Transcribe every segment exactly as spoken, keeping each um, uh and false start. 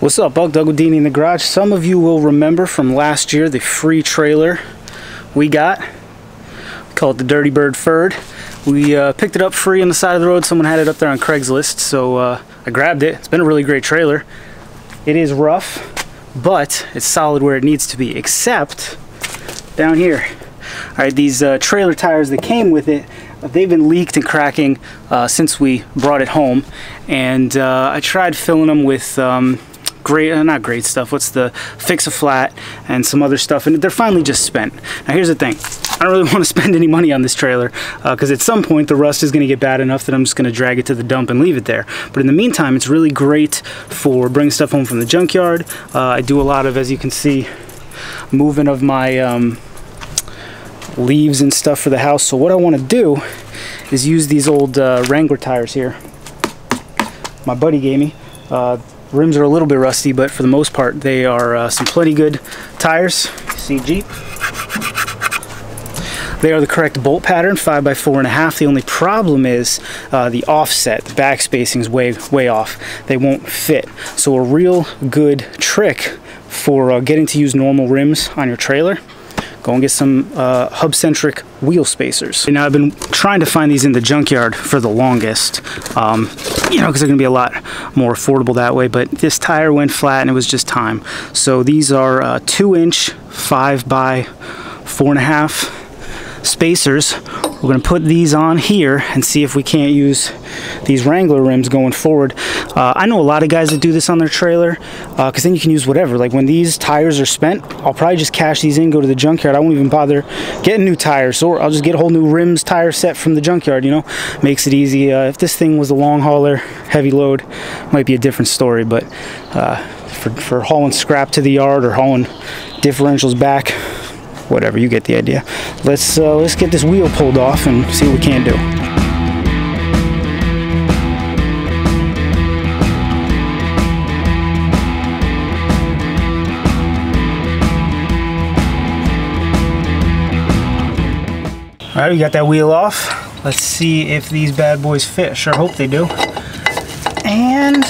What's up, Bug Doug with D and E in the garage. Some of you will remember from last year the free trailer we got. We call it the Dirty Bird Furred. We uh, picked it up free on the side of the road. Someone had it up there on Craigslist, so uh, I grabbed it. It's been a really great trailer. It is rough, but it's solid where it needs to be, except down here. All right, these uh, trailer tires that came with it, they've been leaked and cracking uh, since we brought it home, and uh, I tried filling them with um, great, uh, not great stuff, what's the Fix-A-Flat and some other stuff, and they're finally just spent. Now here's the thing, I don't really want to spend any money on this trailer because uh, at some point the rust is going to get bad enough that I'm just going to drag it to the dump and leave it there. But in the meantime, it's really great for bringing stuff home from the junkyard. Uh, I do a lot of, as you can see, moving of my um, leaves and stuff for the house. So what I want to do is use these old uh, Wrangler tires here my buddy gave me. Uh, rims are a little bit rusty, but for the most part they are uh, some plenty good tires. See Jeep, they are the correct bolt pattern, five by four and a half. The only problem is uh, the offset, the back spacing is way way off, they won't fit. So a real good trick for uh, getting to use normal rims on your trailer, go and get some uh, hub-centric wheel spacers. Now, I've been trying to find these in the junkyard for the longest, um, you know, because they're going to be a lot more affordable that way, but this tire went flat and it was just time. So these are uh, two inch, five by four and a half spacers. We're going to put these on here and see if we can't use these Wrangler rims going forward. Uh, I know a lot of guys that do this on their trailer because uh, then you can use whatever. Like when these tires are spent, I'll probably just cash these in, go to the junkyard. I won't even bother getting new tires, or I'll just get a whole new rims tire set from the junkyard, you know. Makes it easy. Uh, if this thing was a long hauler, heavy load, might be a different story, but uh, for, for hauling scrap to the yard or hauling differentials back, whatever, you get the idea. Let's uh, let's get this wheel pulled off and see what we can do. All right, we got that wheel off. Let's see if these bad boys fit. Sure hope they do. And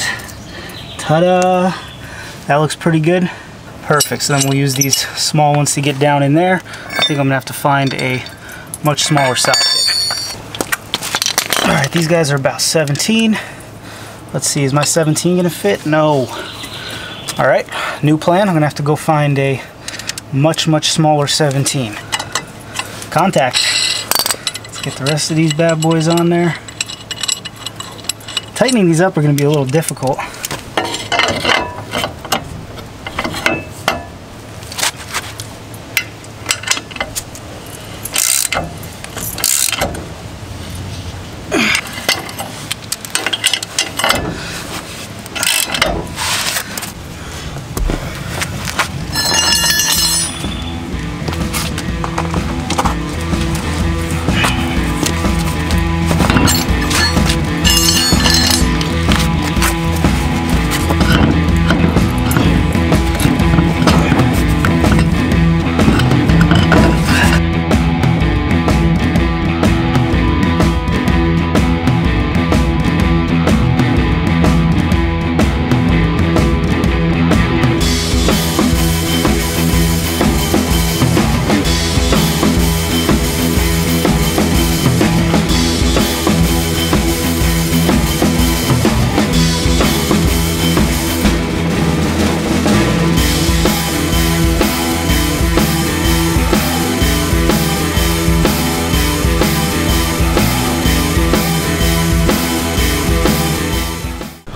ta-da! That looks pretty good. Perfect, so then we'll use these small ones to get down in there. I think I'm gonna have to find a much smaller socket. All right, these guys are about seventeen. Let's see, is my seventeen gonna fit? No. All right, new plan. I'm gonna have to go find a much, much smaller seventeen. Contact. Let's get the rest of these bad boys on there. Tightening these up are gonna be a little difficult.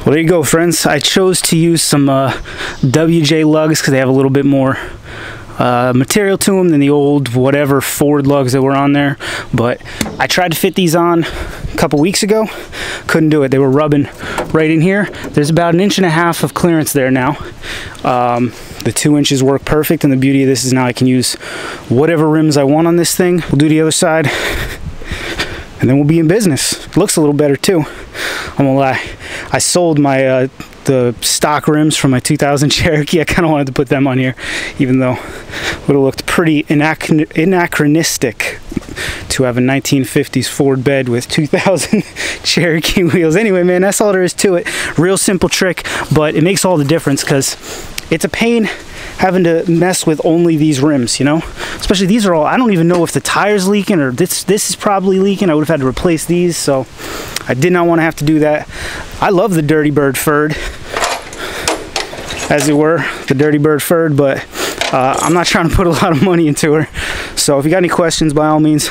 Well, there you go, friends. I chose to use some uh, W J lugs because they have a little bit more uh, material to them than the old whatever Ford lugs that were on there. But I tried to fit these on a couple weeks ago. Couldn't do it. They were rubbing right in here. There's about an inch and a half of clearance there now. Um, the two inches work perfect, and the beauty of this is now I can use whatever rims I want on this thing. We'll do the other side, and then we'll be in business. Looks a little better too. I'm gonna lie. I sold my uh, the stock rims from my two thousand Cherokee. I kind of wanted to put them on here, even though it would have looked pretty anachron- anachronistic. to have a nineteen fifties Ford bed with two thousand Cherokee wheels. Anyway, man, that's all there is to it. Real simple trick, but it makes all the difference because it's a pain having to mess with only these rims, you know? Especially these are all, I don't even know if the tire's leaking or this this is probably leaking. I would have had to replace these, so I did not want to have to do that. I love the Dirty Bird Furred, as it were, the Dirty Bird Furred, but uh, I'm not trying to put a lot of money into her. So if you got any questions, by all means,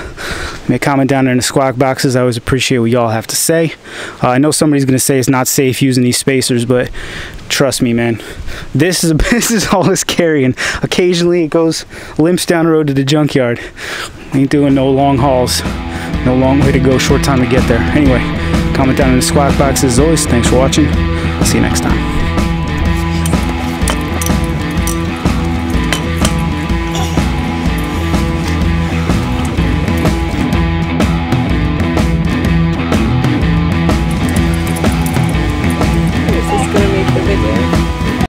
make a comment down there in the squawk boxes. I always appreciate what y'all have to say. Uh, I know somebody's going to say it's not safe using these spacers, but trust me, man, this is, this is all it's carrying. Occasionally it goes, limps down the road to the junkyard. Ain't doing no long hauls. No long way to go, short time to get there. Anyway, comment down in the squawk boxes. As always, thanks for watching. I'll see you next time.